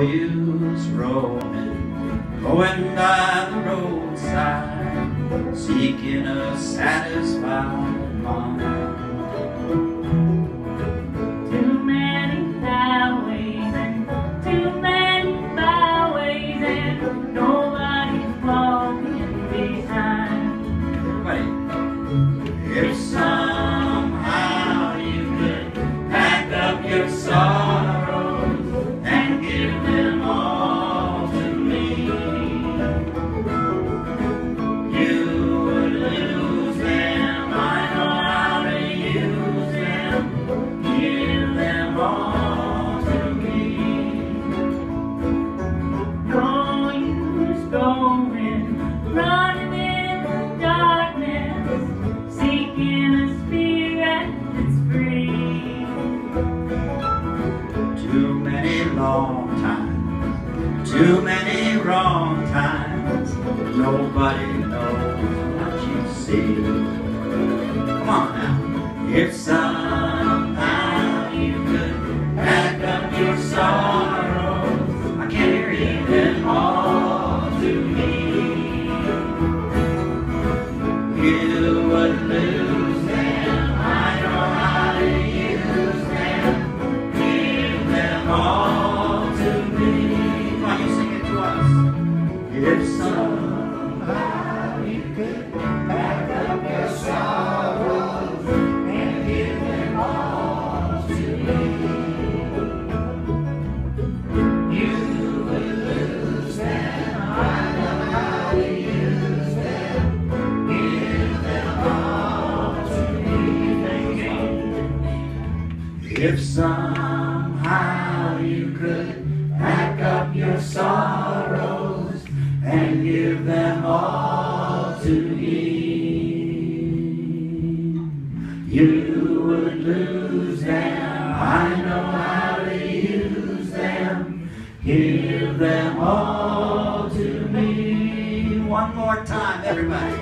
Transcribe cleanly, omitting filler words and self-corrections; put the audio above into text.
no use roaming, going by the roadside, seeking a satisfied mind. Too many highways and too many byways, and nobody's walking behind. Everybody, if somehow you could pack up your sorrow and give them all to me, you would lose them. I know how to use them. Give them all to me. No use going, running in the darkness, seeking a spirit that's free. Too many long times, too many wrong times, nobody knows what you see. Come on now. If somehow you could pack up your sorrows, I can't hear you, them all to me, you would lose them. I know how to use them. Give them all. If somehow you could pack up your sorrows and give them all to me, you would lose them. I know how to use them. Give them all to me. If somehow you could pack up your sorrows and give them all to me, you would lose them. I know how to use them. Give them all to me. One more time, everybody.